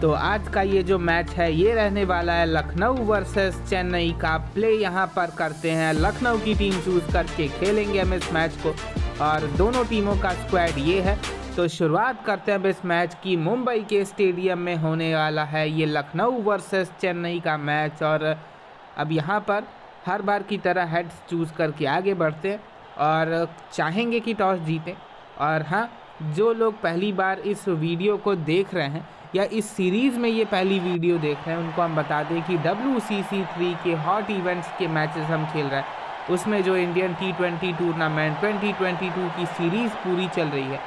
तो आज का ये जो मैच है ये रहने वाला है लखनऊ वर्सेस चेन्नई का। प्ले यहाँ पर करते हैं, लखनऊ की टीम चूज़ करके खेलेंगे हम इस मैच को और दोनों टीमों का स्क्वाड ये है। तो शुरुआत करते हैं अब इस मैच की। मुंबई के स्टेडियम में होने वाला है ये लखनऊ वर्सेस चेन्नई का मैच। और अब यहाँ पर हर बार की तरह हेड्स चूज़ करके आगे बढ़ते और चाहेंगे कि टॉस जीतें। और हाँ, जो लोग पहली बार इस वीडियो को देख रहे हैं या इस सीरीज़ में ये पहली वीडियो देख रहे हैं, उनको हम बता दें कि WCC 3 के हॉट इवेंट्स के मैचेस हम खेल रहे हैं। उसमें जो इंडियन T20 टूर्नामेंट 2022 की सीरीज़ पूरी चल रही है,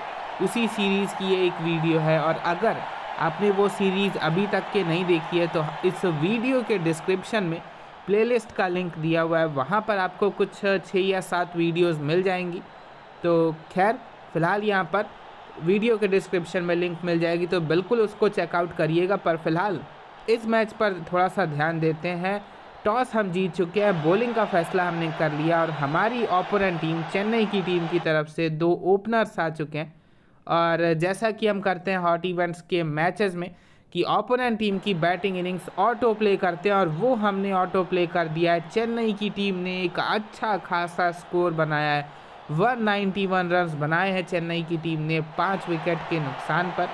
उसी सीरीज़ की ये एक वीडियो है। और अगर आपने वो सीरीज़ अभी तक के नहीं देखी है तो इस वीडियो के डिस्क्रिप्शन में प्लेलिस्ट का लिंक दिया हुआ है, वहाँ पर आपको कुछ 6 या 7 वीडियोज़ मिल जाएंगी। तो खैर फ़िलहाल यहाँ पर वीडियो के डिस्क्रिप्शन में लिंक मिल जाएगी, तो बिल्कुल उसको चेकआउट करिएगा। पर फिलहाल इस मैच पर थोड़ा सा ध्यान देते हैं। टॉस हम जीत चुके हैं, बॉलिंग का फैसला हमने कर लिया और हमारी ओपोनेंट टीम चेन्नई की टीम की तरफ से 2 ओपनर्स आ चुके हैं। और जैसा कि हम करते हैं हॉट इवेंट्स के मैचेस में कि ओपोनेंट टीम की बैटिंग इनिंग्स ऑटो प्ले करते हैं और वो हमने ऑटो प्ले कर दिया है। चेन्नई की टीम ने एक अच्छा खासा स्कोर बनाया है, 191 रन्स बनाए हैं चेन्नई की टीम ने 5 विकेट के नुकसान पर।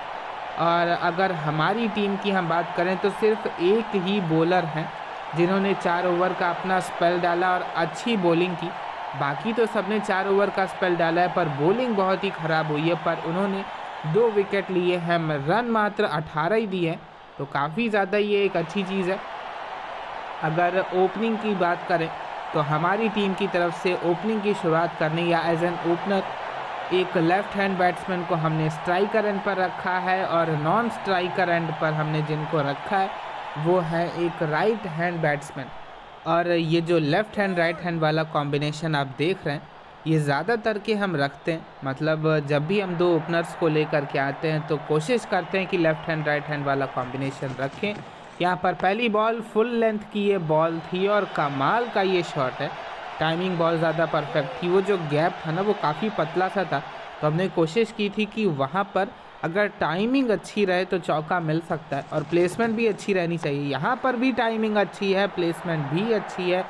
और अगर हमारी टीम की हम बात करें तो सिर्फ एक ही बॉलर हैं जिन्होंने 4 ओवर का अपना स्पेल डाला और अच्छी बॉलिंग की, बाकी तो सबने 4 ओवर का स्पेल डाला है। पर बॉलिंग बहुत ही ख़राब हुई है, पर उन्होंने 2 विकेट लिए हैं, रन मात्र 18 ही दिए हैं, तो काफ़ी ज़्यादा ये एक अच्छी चीज़ है। अगर ओपनिंग की बात करें तो हमारी टीम की तरफ से ओपनिंग की शुरुआत करने या एज एन ओपनर एक लेफ़्ट हैंड बैट्समैन को हमने स्ट्राइकर एंड पर रखा है और नॉन स्ट्राइकर एंड पर हमने जिनको रखा है वो है एक राइट हैंड बैट्समैन। और ये जो लेफ़्ट हैंड राइट हैंड वाला कॉम्बिनेशन आप देख रहे हैं ये ज़्यादातर के हम रखते हैं, मतलब जब भी हम 2 ओपनर्स को लेकर के आते हैं तो कोशिश करते हैं कि लेफ़्ट हैंड राइट हैंड वाला कॉम्बिनेशन रखें। यहाँ पर पहली बॉल फुल लेंथ की ये बॉल थी और कमाल का ये शॉट है, टाइमिंग बहुत ज़्यादा परफेक्ट थी। वो जो गैप था ना वो काफ़ी पतला सा था, तो हमने कोशिश की थी कि वहाँ पर अगर टाइमिंग अच्छी रहे तो चौका मिल सकता है और प्लेसमेंट भी अच्छी रहनी चाहिए। यहाँ पर भी टाइमिंग अच्छी है, प्लेसमेंट भी अच्छी है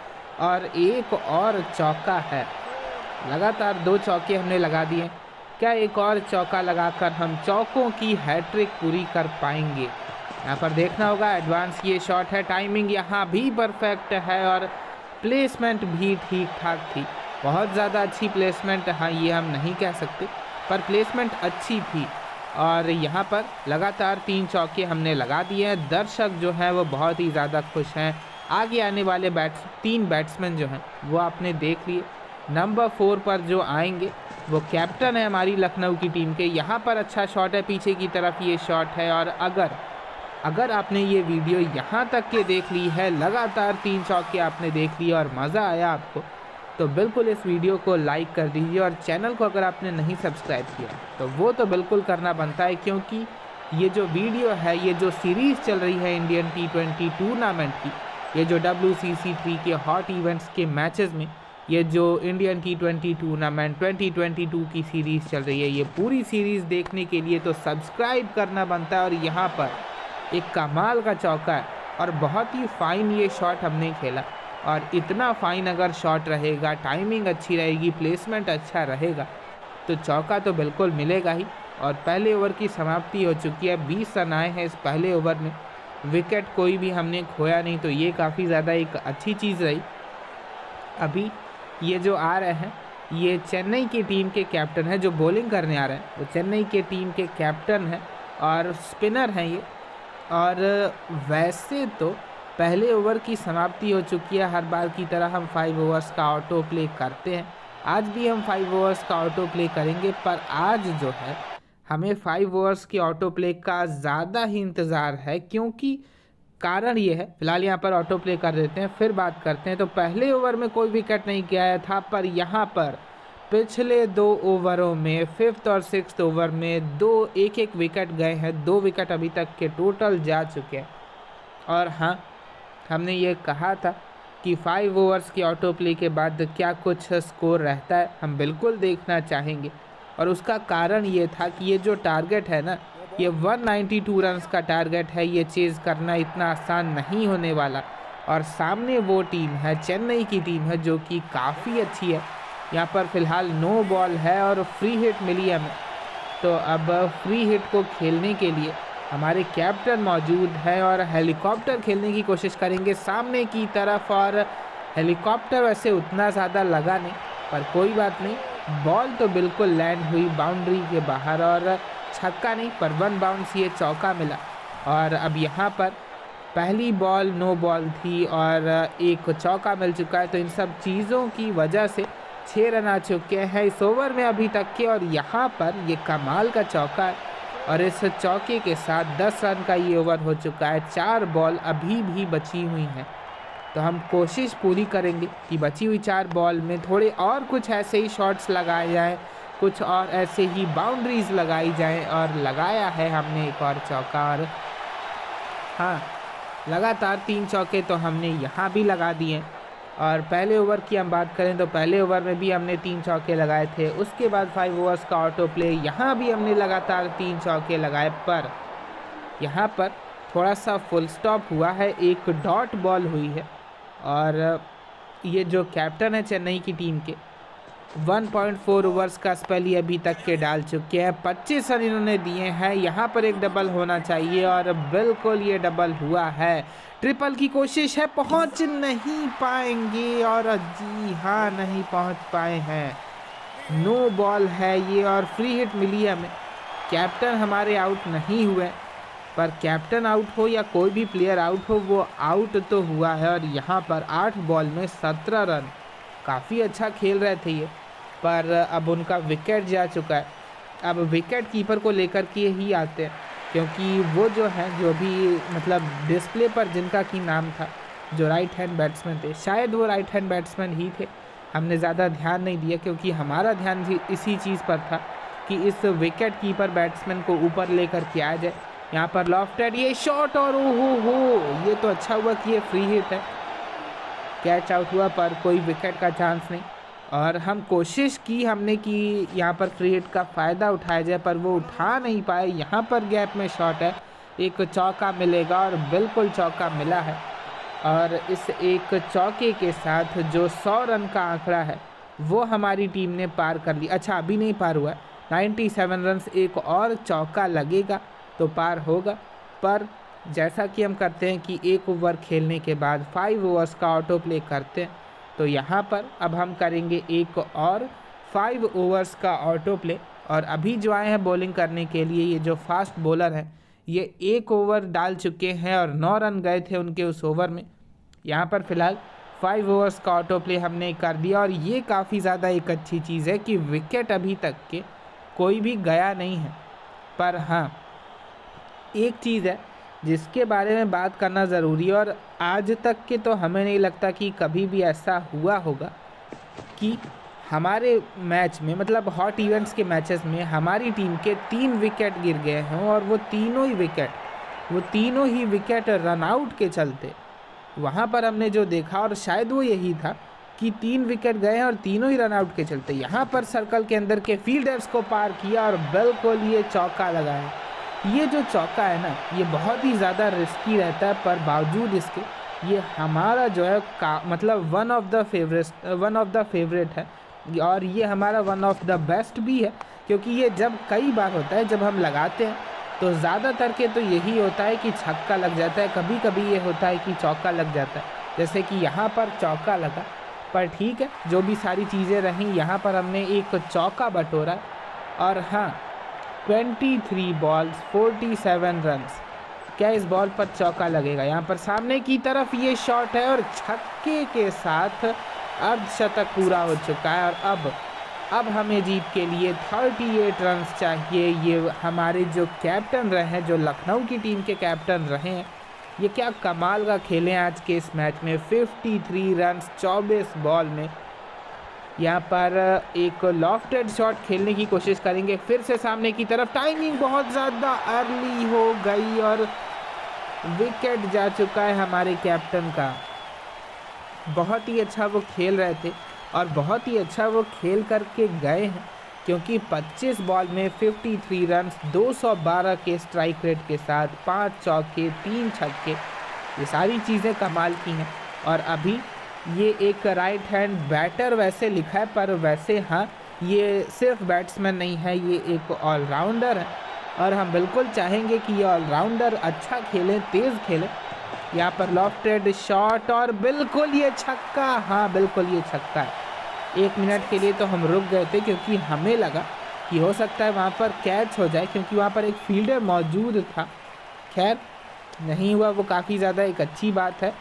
और एक और चौका है। लगातार 2 चौके हमने लगा दिए, क्या एक और चौका लगाकर हम चौकों की हैट्रिक पूरी कर पाएंगे? यहाँ पर देखना होगा। एडवांस ये शॉट है, टाइमिंग यहाँ भी परफेक्ट है और प्लेसमेंट भी ठीक ठाक थी। बहुत ज़्यादा अच्छी प्लेसमेंट हाँ ये हम नहीं कह सकते, पर प्लेसमेंट अच्छी थी। और यहाँ पर लगातार 3 चौके हमने लगा दिए हैं। दर्शक जो हैं वो बहुत ही ज़्यादा खुश हैं। आगे आने वाले 3 बैट्समैन जो हैं वो आपने देख लिए। नंबर 4 पर जो आएंगे वो कैप्टन है हमारी लखनऊ की टीम के। यहाँ पर अच्छा शॉट है, पीछे की तरफ ये शॉट है। और अगर आपने ये वीडियो यहाँ तक के देख ली है, लगातार 3 चौके आपने देख लिए और मज़ा आया आपको, तो बिल्कुल इस वीडियो को लाइक कर दीजिए। और चैनल को अगर आपने नहीं सब्सक्राइब किया तो वो तो बिल्कुल करना बनता है, क्योंकि ये जो वीडियो है, ये जो सीरीज़ चल रही है इंडियन T20 टूर्नामेंट की, ये जो WCC 3 के हॉट इवेंट्स के मैचेस में ये जो इंडियन T20 टूर्नामेंट 2022 की सीरीज़ चल रही है, ये पूरी सीरीज़ देखने के लिए तो सब्सक्राइब करना बनता है। और यहाँ पर एक कमाल का चौका है और बहुत ही फ़ाइन ये शॉट हमने खेला। और इतना फ़ाइन अगर शॉट रहेगा, टाइमिंग अच्छी रहेगी, प्लेसमेंट अच्छा रहेगा तो चौका तो बिल्कुल मिलेगा ही। और पहले ओवर की समाप्ति हो चुकी है, 20 रन आए हैं इस पहले ओवर में, विकेट कोई भी हमने खोया नहीं, तो ये काफ़ी ज़्यादा एक अच्छी चीज़ रही। अभी ये जो आ रहे हैं ये चेन्नई की टीम के कैप्टन हैं, जो बॉलिंग करने आ रहे हैं वो चेन्नई की टीम के कैप्टन हैं और स्पिनर हैं ये। और वैसे तो पहले ओवर की समाप्ति हो चुकी है, हर बार की तरह हम 5 ओवर्स का ऑटो प्ले करते हैं। आज भी हम 5 ओवर्स का ऑटो प्ले करेंगे, पर आज जो है हमें 5 ओवर्स के ऑटो प्ले का ज़्यादा ही इंतज़ार है, क्योंकि कारण ये है। फिलहाल यहाँ पर ऑटो प्ले कर देते हैं, फिर बात करते हैं। तो पहले ओवर में कोई विकेट नहीं गया था, पर यहाँ पर पिछले 2 ओवरों में 5th और 6th ओवर में 2 एक विकेट गए हैं, 2 विकेट अभी तक के टोटल जा चुके हैं। और हाँ, हमने ये कहा था कि 5 ओवर्स की ऑटो प्ले के बाद क्या कुछ स्कोर रहता है, हम बिल्कुल देखना चाहेंगे। और उसका कारण ये था कि ये जो टारगेट है ना, ये 192 रन्स का टारगेट है, ये चेज़ करना इतना आसान नहीं होने वाला। और सामने वो टीम है, चेन्नई की टीम है, जो कि काफ़ी अच्छी है। यहाँ पर फ़िलहाल 9 बॉल है और फ्री हिट मिली हमें। तो अब फ्री हिट को खेलने के लिए हमारे कैप्टन मौजूद है और हेलीकॉप्टर खेलने की कोशिश करेंगे सामने की तरफ। और हेलीकॉप्टर वैसे उतना ज़्यादा लगा नहीं, पर कोई बात नहीं, बॉल तो बिल्कुल लैंड हुई बाउंड्री के बाहर। और छक्का नहीं पर 1 बाउंस ये चौका मिला। और अब यहाँ पर पहली बॉल 9 बॉल थी और एक चौका मिल चुका है। तो इन सब चीज़ों की वजह से 6 रन आ चुके हैं इस ओवर में अभी तक के। और यहाँ पर ये कमाल का चौका है और इस चौके के साथ 10 रन का ये ओवर हो चुका है। 4 बॉल अभी भी बची हुई हैं, तो हम कोशिश पूरी करेंगे कि बची हुई 4 बॉल में थोड़े और कुछ ऐसे ही शॉट्स लगाए जाएं, कुछ और ऐसे ही बाउंड्रीज लगाई जाएं। और लगाया है हमने एक और चौका। और हाँ, लगातार 3 चौके तो हमने यहाँ भी लगा दिए। और पहले ओवर की हम बात करें तो पहले ओवर में भी हमने 3 चौके लगाए थे। उसके बाद 5 ओवर्स का ऑटो प्ले, यहाँ भी हमने लगातार 3 चौके लगाए। पर यहाँ पर थोड़ा सा फुल स्टॉप हुआ है, एक डॉट बॉल हुई है। और ये जो कैप्टन है चेन्नई की टीम के, 1.4 ओवर्स का स्पेल ये अभी तक के डाल चुके हैं। 25 रन इन्होंने दिए हैं। यहाँ पर एक डबल होना चाहिए और बिल्कुल ये डबल हुआ है। ट्रिपल की कोशिश है, पहुँच नहीं पाएंगे। और जी हाँ, नहीं पहुँच पाए हैं। 9 बॉल है ये और फ्री हिट मिली हमें। कैप्टन हमारे आउट नहीं हुए, पर कैप्टन आउट हो या कोई भी प्लेयर आउट हो, वो आउट तो हुआ है। और यहाँ पर 8 बॉल में 17 रन, काफ़ी अच्छा खेल रहे थे ये। पर अब उनका विकेट जा चुका है। अब विकेट कीपर को लेकर के ही आते हैं, क्योंकि वो जो है, जो भी मतलब डिस्प्ले पर जिनका की नाम था, जो राइट हैंड बैट्समैन थे, शायद वो राइट हैंड बैट्समैन ही थे। हमने ज़्यादा ध्यान नहीं दिया, क्योंकि हमारा ध्यान इसी चीज़ पर था कि इस विकेट कीपर बैट्समैन को ऊपर लेकर के आ जाए। यहाँ पर लॉफ्टेड ये शॉट और ओहो, ये तो अच्छा हुआ कि ये फ्री हिट है। कैच आउट हुआ, पर कोई विकेट का चांस नहीं। और हम कोशिश की हमने कि यहाँ पर फ्री हिट का फ़ायदा उठाया जाए, पर वो उठा नहीं पाए। यहाँ पर गैप में शॉट है, एक चौका मिलेगा और बिल्कुल चौका मिला है। और इस एक चौके के साथ जो 100 रन का आंकड़ा है, वो हमारी टीम ने पार कर लिया। अच्छा, अभी नहीं पार हुआ, 97 रन, एक और चौका लगेगा तो पार होगा। पर जैसा कि हम करते हैं कि 1 ओवर खेलने के बाद 5 ओवर्स का ऑटो प्ले करते हैं, तो यहाँ पर अब हम करेंगे एक और 5 ओवर्स का ऑटो प्ले। और अभी जो आए हैं बॉलिंग करने के लिए, ये जो फास्ट बॉलर हैं, ये 1 ओवर डाल चुके हैं और 9 रन गए थे उनके उस ओवर में। यहाँ पर फ़िलहाल 5 ओवर्स का ऑटो प्ले हमने कर दिया। और ये काफ़ी ज़्यादा एक अच्छी चीज़ है कि विकेट अभी तक के कोई भी गया नहीं है। पर हाँ, एक चीज़ है जिसके बारे में बात करना ज़रूरी है, और आज तक के तो हमें नहीं लगता कि कभी भी ऐसा हुआ होगा कि हमारे मैच में, मतलब हॉट इवेंट्स के मैचेस में, हमारी टीम के 3 विकेट गिर गए हों। और वो तीनों ही विकेट रन आउट के चलते, वहाँ पर हमने जो देखा, और शायद वो यही था कि 3 विकेट गए हैं और तीनों ही रन आउट के चलते। यहाँ पर सर्कल के अंदर के फील्डर्स को पार किया और बिल्कुल ये चौका लगाया। ये जो चौका है ना, ये बहुत ही ज़्यादा रिस्की रहता है, पर बावजूद इसके ये हमारा जो है मतलब वन ऑफ द फेवरेट है। और ये हमारा वन ऑफ द बेस्ट भी है, क्योंकि ये जब कई बार होता है, जब हम लगाते हैं तो ज़्यादातर के तो यही होता है कि छक्का लग जाता है। कभी कभी ये होता है कि चौका लग जाता है, जैसे कि यहाँ पर चौका लगा। पर ठीक है, जो भी सारी चीज़ें रहीं, यहाँ पर हमने एक चौका बटोरा। और हाँ, 23 बॉल्स, 47 रन्स, क्या इस बॉल पर चौका लगेगा? यहाँ पर सामने की तरफ ये शॉट है और छक्के के साथ अर्धशतक पूरा हो चुका है। और अब हमें जीत के लिए 38 रन्स चाहिए। ये हमारे जो कैप्टन रहे हैं, जो लखनऊ की टीम के कैप्टन रहे हैं, ये क्या कमाल का खेले आज के इस मैच में। 53 रन्स 24 बॉल में। यहाँ पर एक लॉफ्टेड शॉट खेलने की कोशिश करेंगे, फिर से सामने की तरफ। टाइमिंग बहुत ज़्यादा अर्ली हो गई और विकेट जा चुका है हमारे कैप्टन का। बहुत ही अच्छा वो खेल रहे थे और बहुत ही अच्छा वो खेल करके गए हैं, क्योंकि 25 बॉल में 53 रन 212 के स्ट्राइक रेट के साथ 5 चौके 3 छक्के ये सारी चीज़ें कमाल की हैं। और अभी ये एक राइट हैंड बैटर वैसे लिखा है, पर वैसे हाँ ये सिर्फ बैट्समैन नहीं है, ये एक ऑलराउंडर है और हम बिल्कुल चाहेंगे कि ये ऑलराउंडर अच्छा खेलें, तेज़ खेलें। यहाँ पर लॉफ्टेड शॉट और बिल्कुल ये छक्का, हाँ बिल्कुल ये छक्का है। 1 मिनट के लिए तो हम रुक गए थे क्योंकि हमें लगा कि हो सकता है वहाँ पर कैच हो जाए, क्योंकि वहाँ पर एक फील्डर मौजूद था। खैर नहीं हुआ, वो काफ़ी ज़्यादा एक अच्छी बात है।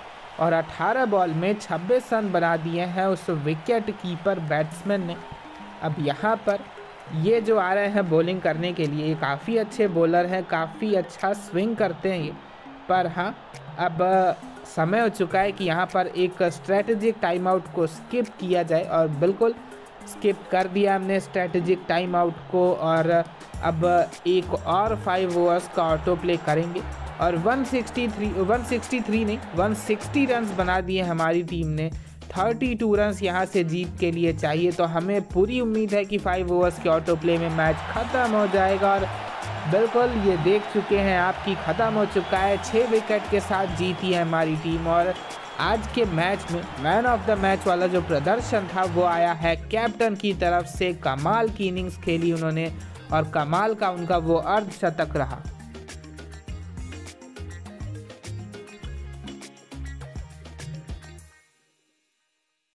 और 18 बॉल में 26 रन बना दिए हैं उस विकेट कीपर बैट्समैन ने। अब यहाँ पर ये जो आ रहे हैं बॉलिंग करने के लिए, काफ़ी अच्छे बॉलर हैं, काफ़ी अच्छा स्विंग करते हैं ये। पर हाँ अब समय हो चुका है कि यहाँ पर एक स्ट्रेटजिक टाइम आउट को स्किप किया जाए, और बिल्कुल स्किप कर दिया हमने स्ट्रेटजिक टाइम आउट को। और अब एक और 5 ओवर्स का ऑटो प्ले करेंगे और 160 रन्स बना दिए हमारी टीम ने। 32 रन्स यहाँ से जीत के लिए चाहिए, तो हमें पूरी उम्मीद है कि 5 ओवर्स के ऑटो प्ले में मैच ख़त्म हो जाएगा। और बिल्कुल ये देख चुके हैं आपकी ख़त्म हो चुका है। 6 विकेट के साथ जीती है हमारी टीम। और आज के मैच में मैन ऑफ द मैच वाला जो प्रदर्शन था वो आया है कैप्टन की तरफ से। कमाल की इनिंग्स खेली उन्होंने और कमाल का उनका वो अर्धशतक रहा।